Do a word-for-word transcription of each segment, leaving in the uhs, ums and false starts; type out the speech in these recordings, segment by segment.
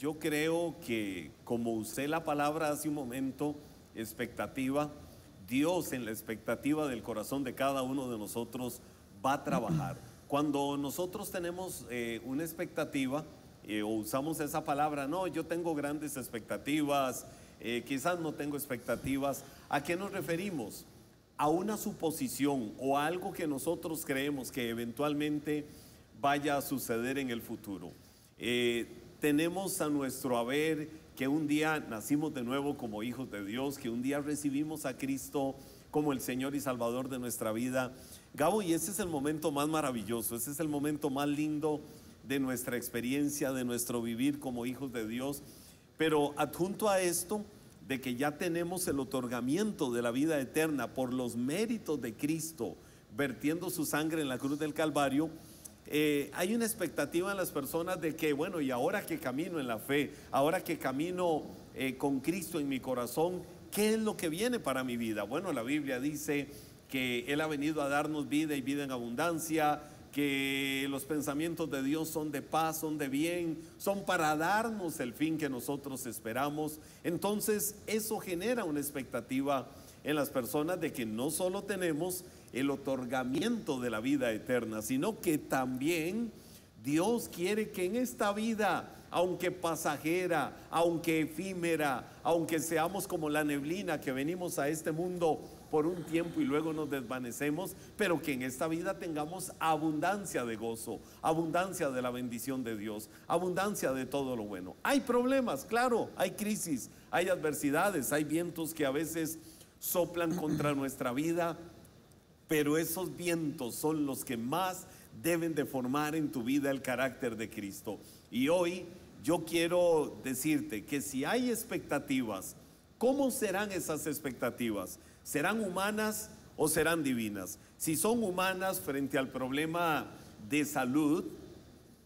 yo creo que, como usé la palabra hace un momento, expectativa, Dios en la expectativa del corazón de cada uno de nosotros va a trabajar. Cuando nosotros tenemos eh, una expectativa eh, o usamos esa palabra, no, yo tengo grandes expectativas, eh, quizás no tengo expectativas, ¿a qué nos referimos? A una suposición o a algo que nosotros creemos que eventualmente vaya a suceder en el futuro. Eh, tenemos a nuestro haber que un día nacimos de nuevo como hijos de Dios, que un día recibimos a Cristo como el Señor y Salvador de nuestra vida. Gabo, y ese es el momento más maravilloso, ese es el momento más lindo de nuestra experiencia, de nuestro vivir como hijos de Dios. Pero adjunto a esto, de que ya tenemos el otorgamiento de la vida eterna por los méritos de Cristo, vertiendo su sangre en la cruz del Calvario, Eh, hay una expectativa en las personas de que, bueno, y ahora que camino en la fe, ahora que camino eh, con Cristo en mi corazón, ¿qué es lo que viene para mi vida? Bueno, la Biblia dice que Él ha venido a darnos vida y vida en abundancia, que los pensamientos de Dios son de paz, son de bien, son para darnos el fin que nosotros esperamos. Entonces, eso genera una expectativa en las personas de que no solo tenemos el otorgamiento de la vida eterna, sino que también Dios quiere que en esta vida, aunque pasajera, aunque efímera, aunque seamos como la neblina que venimos a este mundo por un tiempo y luego nos desvanecemos, pero que en esta vida tengamos abundancia de gozo, abundancia de la bendición de Dios, abundancia de todo lo bueno. Hay problemas, claro, hay crisis, hay adversidades, hay vientos que a veces soplan contra nuestra vida, pero esos vientos son los que más deben de formar en tu vida el carácter de Cristo. Y hoy yo quiero decirte que si hay expectativas, ¿cómo serán esas expectativas? ¿Serán humanas o serán divinas? Si son humanas, frente al problema de salud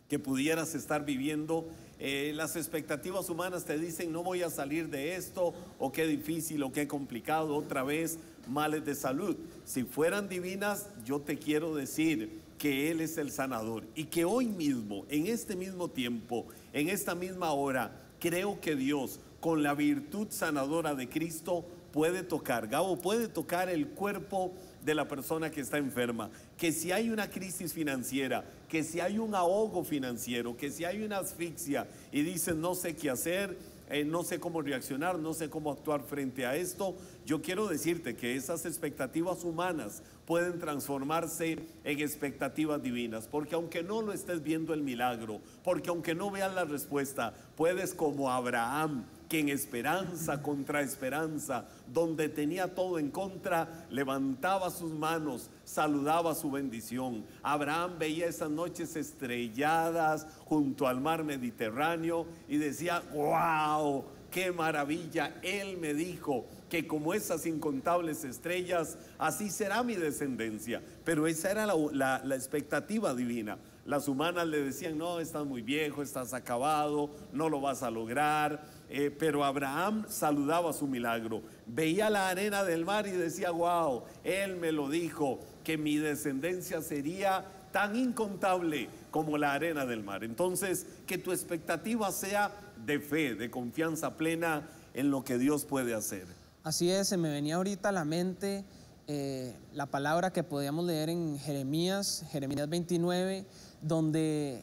que pudieras estar viviendo, Eh, las expectativas humanas te dicen no voy a salir de esto, o qué difícil, o qué complicado, otra vez males de salud. Si fueran divinas, yo te quiero decir que Él es el sanador, y que hoy mismo, en este mismo tiempo, en esta misma hora, creo que Dios, con la virtud sanadora de Cristo, puede tocar, Gabo, puede tocar el cuerpo de la persona que está enferma, que si hay una crisis financiera, que si hay un ahogo financiero, que si hay una asfixia y dicen no sé qué hacer, eh, no sé cómo reaccionar, no sé cómo actuar frente a esto, yo quiero decirte que esas expectativas humanas pueden transformarse en expectativas divinas, porque aunque no lo estés viendo el milagro, porque aunque no veas la respuesta, puedes, como Abraham, que en esperanza contra esperanza, donde tenía todo en contra, levantaba sus manos, saludaba su bendición. Abraham veía esas noches estrelladas junto al mar Mediterráneo y decía, wow, qué maravilla, Él me dijo que como esas incontables estrellas, así será mi descendencia. Pero esa era la, la, la expectativa divina. Las humanas le decían, no, estás muy viejo, estás acabado, no lo vas a lograr. Eh, pero Abraham saludaba su milagro, veía la arena del mar y decía, wow, Él me lo dijo, que mi descendencia sería tan incontable como la arena del mar. Entonces, que tu expectativa sea de fe, de confianza plena en lo que Dios puede hacer. Así es, se me venía ahorita a la mente eh, la palabra que podíamos leer en Jeremías, Jeremías veintinueve, donde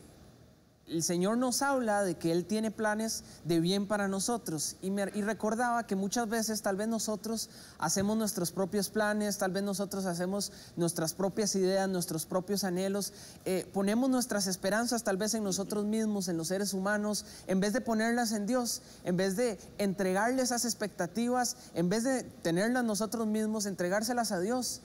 el Señor nos habla de que Él tiene planes de bien para nosotros. Y, me, y recordaba que muchas veces tal vez nosotros hacemos nuestros propios planes, tal vez nosotros hacemos nuestras propias ideas, nuestros propios anhelos, eh, ponemos nuestras esperanzas tal vez en nosotros mismos, en los seres humanos, en vez de ponerlas en Dios, en vez de entregarle esas expectativas, en vez de tenerlas nosotros mismos, entregárselas a Dios.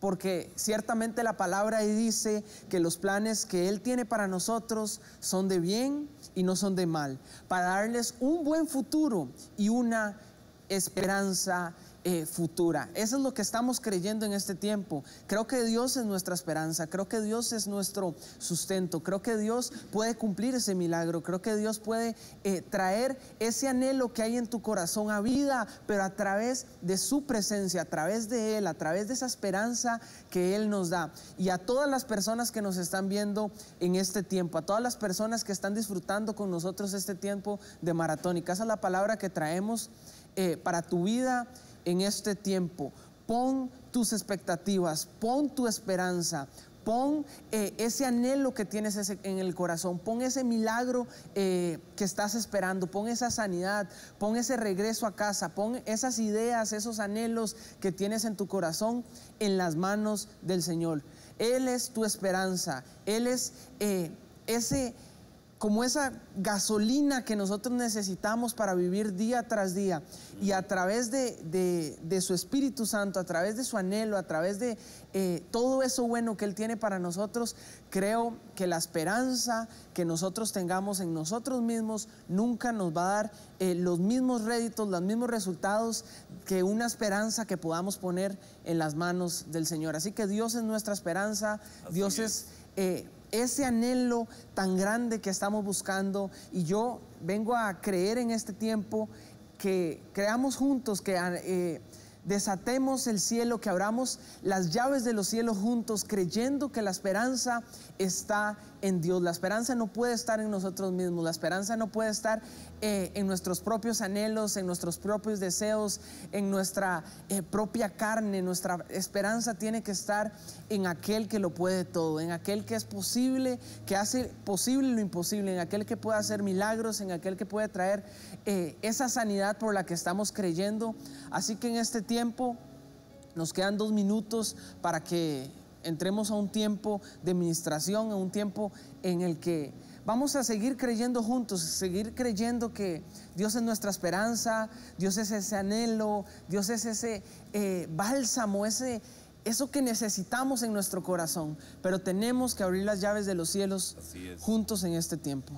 Porque ciertamente la palabra ahí dice que los planes que Él tiene para nosotros son de bien y no son de mal, para darles un buen futuro y una esperanza eh, futura. Eso es lo que estamos creyendo en este tiempo. Creo que Dios es nuestra esperanza, creo que Dios es nuestro sustento, creo que Dios puede cumplir ese milagro, creo que Dios puede eh, traer ese anhelo que hay en tu corazón a vida, pero a través de su presencia, a través de Él, a través de esa esperanza que Él nos da. Y a todas las personas que nos están viendo en este tiempo, a todas las personas que están disfrutando con nosotros este tiempo de Maratónica, esa es la palabra que traemos eh, para tu vida en este tiempo. Pon tus expectativas, pon tu esperanza, pon eh, ese anhelo que tienes ese, en el corazón, pon ese milagro eh, que estás esperando, pon esa sanidad, pon ese regreso a casa, pon esas ideas, esos anhelos que tienes en tu corazón en las manos del Señor. Él es tu esperanza, Él es eh, ese... como esa gasolina que nosotros necesitamos para vivir día tras día. Y a través de, de, de su Espíritu Santo, a través de su anhelo, a través de eh, todo eso bueno que Él tiene para nosotros, creo que la esperanza que nosotros tengamos en nosotros mismos nunca nos va a dar eh, los mismos réditos, los mismos resultados que una esperanza que podamos poner en las manos del Señor. Así que Dios es nuestra esperanza, Así Dios es... Eh, ese anhelo tan grande que estamos buscando, y yo vengo a creer en este tiempo que creamos juntos, que eh, desatemos el cielo, que abramos las llaves de los cielos juntos, creyendo que la esperanza está en Dios. La esperanza no puede estar en nosotros mismos, la esperanza no puede estar eh, en nuestros propios anhelos, en nuestros propios deseos, en nuestra eh, propia carne. Nuestra esperanza tiene que estar en aquel que lo puede todo, en aquel que es posible, que hace posible lo imposible, en aquel que puede hacer milagros, en aquel que puede traer eh, esa sanidad por la que estamos creyendo. Así que en este tiempo nos quedan dos minutos para que entremos a un tiempo de ministración, a un tiempo en el que vamos a seguir creyendo juntos, seguir creyendo que Dios es nuestra esperanza, Dios es ese anhelo, Dios es ese eh, bálsamo, ese, eso que necesitamos en nuestro corazón. Pero tenemos que abrir las llaves de los cielos juntos en este tiempo.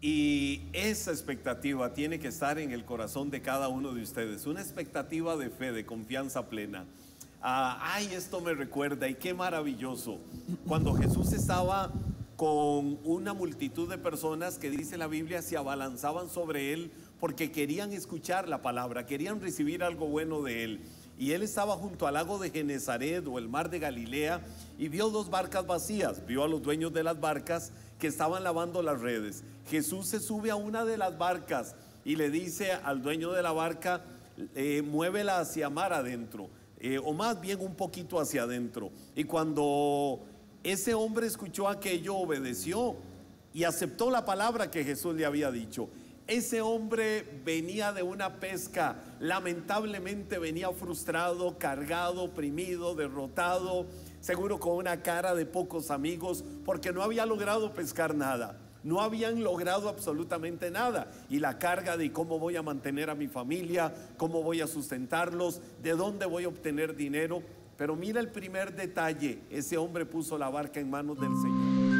Y esa expectativa tiene que estar en el corazón de cada uno de ustedes, una expectativa de fe, de confianza plena. Ah, ay, esto me recuerda, y qué maravilloso, cuando Jesús estaba con una multitud de personas que, dice la Biblia, se abalanzaban sobre Él porque querían escuchar la palabra, querían recibir algo bueno de Él. Y Él estaba junto al lago de Genezaret o el mar de Galilea, y vio dos barcas vacías, vio a los dueños de las barcas que estaban lavando las redes. Jesús se sube a una de las barcas y le dice al dueño de la barca, eh, muévela hacia mar adentro, eh, o más bien un poquito hacia adentro. Y cuando ese hombre escuchó aquello, obedeció y aceptó la palabra que Jesús le había dicho. Ese hombre venía de una pesca, lamentablemente venía frustrado, cargado, oprimido, derrotado, seguro con una cara de pocos amigos, porque no había logrado pescar nada. No habían logrado absolutamente nada. Y la carga de cómo voy a mantener a mi familia, cómo voy a sustentarlos, de dónde voy a obtener dinero. Pero mira el primer detalle: ese hombre puso la barca en manos del Señor.